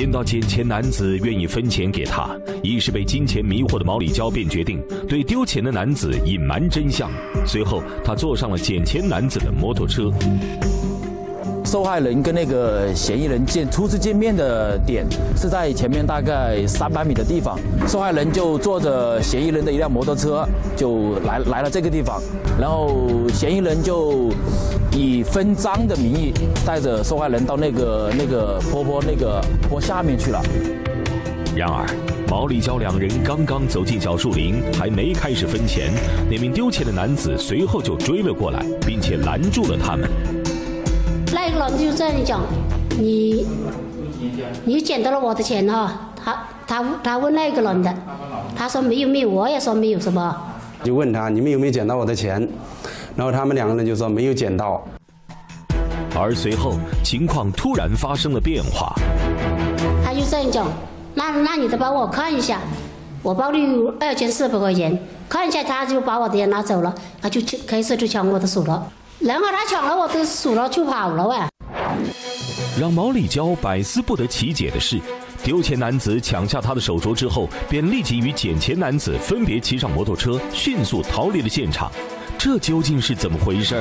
见到捡钱男子愿意分钱给他，一是被金钱迷惑的毛里娇便决定对丢钱的男子隐瞒真相。随后，他坐上了捡钱男子的摩托车。 受害人跟那个嫌疑人初次见面的点是在前面大概300米的地方，受害人就坐着嫌疑人的一辆摩托车就来了这个地方，然后嫌疑人就以分赃的名义带着受害人到那个坡下面去了。然而，毛里娇两人刚刚走进小树林，还没开始分钱，那名丢钱的男子随后就追了过来，并且拦住了他们。 那个男的就在那里讲，你捡到了我的钱哈、他问那个男的，他说没有，我也说没有什么。就问他你们有没有捡到我的钱，然后他们两个人就说没有捡到。而随后情况突然发生了变化。他就这样讲，那你再帮我看一下，我包里有2400块钱，看一下他就把我的钱拿走了，他就开始抢我的手了。 然后他抢了我的手镯就跑了喂！让毛里娇百思不得其解的是，丢钱男子抢下他的手镯之后，便立即与捡钱男子分别骑上摩托车，迅速逃离了现场。这究竟是怎么回事？